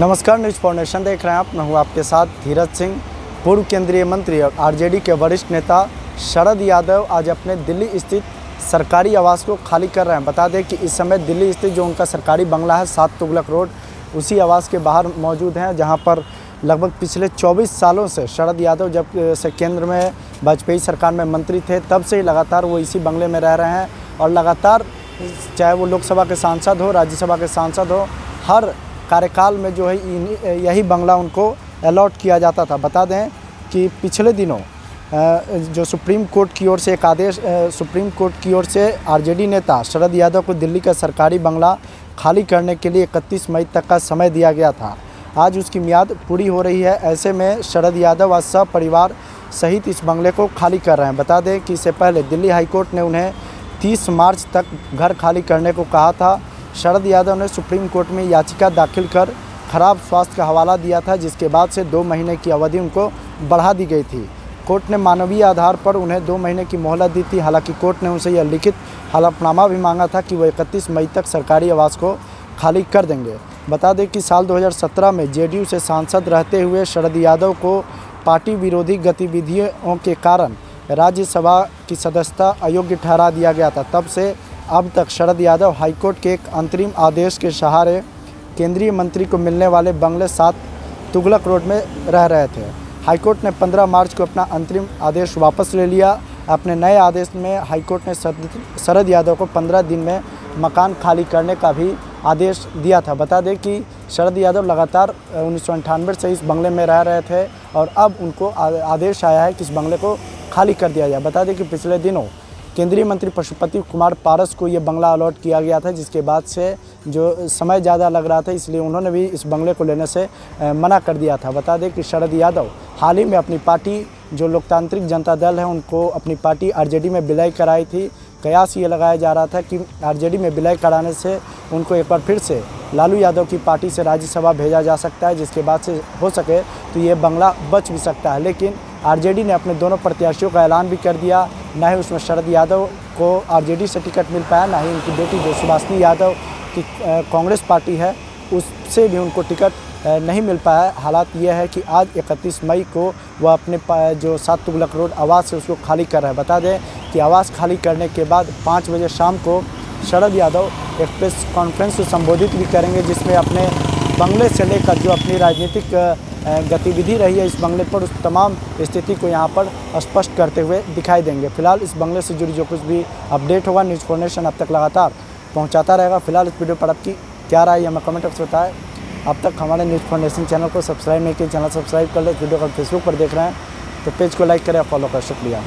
नमस्कार, news foundation देख रहे हैं आप। मैं हूँ आपके साथ धीरज सिंह। पूर्व केंद्रीय मंत्री और आरजेडी के वरिष्ठ नेता शरद यादव आज अपने दिल्ली स्थित सरकारी आवास को खाली कर रहे हैं। बता दें कि इस समय दिल्ली स्थित जो उनका सरकारी बंगला है 7 तुगलक रोड, उसी आवास के बाहर मौजूद हैं, जहाँ पर लगभग पिछले 24 सालों से शरद यादव जब से केंद्र में वाजपेयी सरकार में मंत्री थे तब से ही लगातार वो इसी बंगले में रह रहे हैं और लगातार चाहे वो लोकसभा के सांसद हो, राज्यसभा के सांसद हो, हर कार्यकाल में जो है यही बंगला उनको अलॉट किया जाता था। बता दें कि पिछले दिनों जो सुप्रीम कोर्ट की ओर से एक आदेश आरजेडी नेता शरद यादव को दिल्ली का सरकारी बंगला खाली करने के लिए 31 मई तक का समय दिया गया था। आज उसकी मियाद पूरी हो रही है। ऐसे में शरद यादव आज सपरिवार सहित इस बंगले को खाली कर रहे हैं। बता दें कि इससे पहले दिल्ली हाईकोर्ट ने उन्हें 30 मार्च तक घर खाली करने को कहा था। शरद यादव ने सुप्रीम कोर्ट में याचिका दाखिल कर खराब स्वास्थ्य का हवाला दिया था, जिसके बाद से 2 महीने की अवधि उनको बढ़ा दी गई थी। कोर्ट ने मानवीय आधार पर उन्हें 2 महीने की मोहलत दी थी। हालांकि कोर्ट ने उनसे यह लिखित हलफनामा भी मांगा था कि वो 31 मई तक सरकारी आवास को खाली कर देंगे। बता दें कि साल 2017 में JDU से सांसद रहते हुए शरद यादव को पार्टी विरोधी गतिविधियों के कारण राज्यसभा की सदस्यता अयोग्य ठहरा दिया गया था। तब से अब तक शरद यादव हाईकोर्ट के एक अंतरिम आदेश के सहारे केंद्रीय मंत्री को मिलने वाले बंगले 7 तुगलक रोड में रह रहे थे। हाईकोर्ट ने 15 मार्च को अपना अंतरिम आदेश वापस ले लिया। अपने नए आदेश में हाईकोर्ट ने शरद यादव को 15 दिन में मकान खाली करने का भी आदेश दिया था। बता दें कि शरद यादव लगातार 1998 से इस बंगले में रह रहे थे और अब उनको आदेश आया है कि इस बंगले को खाली कर दिया जाए। बता दें कि पिछले दिनों केंद्रीय मंत्री पशुपति कुमार पारस को ये बंगला अलॉट किया गया था, जिसके बाद से जो समय ज़्यादा लग रहा था इसलिए उन्होंने भी इस बंगले को लेने से मना कर दिया था। बता दें कि शरद यादव हाल ही में अपनी पार्टी जो लोकतांत्रिक जनता दल है उनको अपनी पार्टी आरजेडी में विलय कराई थी। कयास ये लगाया जा रहा था कि आरजेडी में विलय कराने से उनको एक बार फिर से लालू यादव की पार्टी से राज्यसभा भेजा जा सकता है, जिसके बाद से हो सके तो ये बंगला बच भी सकता है। लेकिन आरजेडी ने अपने दोनों प्रत्याशियों का ऐलान भी कर दिया। ना ही उसमें शरद यादव को आरजेडी से टिकट मिल पाया, ना ही उनकी बेटी जय सुभाषिनी यादव की कांग्रेस पार्टी है उससे भी उनको टिकट नहीं मिल पाया। हालात यह है कि आज 31 मई को वह अपने जो 7 तुगलक रोड आवास है उसको खाली कर रहा है। बता दें कि आवास खाली करने के बाद 5 बजे शाम को शरद यादव एक प्रेस कॉन्फ्रेंस को संबोधित भी करेंगे, जिसमें अपने बंगले से लेकर जो अपनी राजनीतिक गतिविधि रही है इस बंगले पर उस तमाम स्थिति को यहाँ पर स्पष्ट करते हुए दिखाई देंगे। फिलहाल इस बंगले से जुड़ी जो कुछ भी अपडेट होगा न्यूज़ फाउंडेशन अब तक लगातार पहुँचाता रहेगा। फिलहाल इस वीडियो पर आपकी क्या राय है हमें कमेंट बॉक्स में बताएं। अब तक हमारे न्यूज़ फाउंडेशन चैनल को सब्सक्राइब नहीं किया, चैनल सब्सक्राइब कर लें। वीडियो को फेसबुक पर देख रहे हैं तो पेज को लाइक करें, फॉलो कर। शुक्रिया।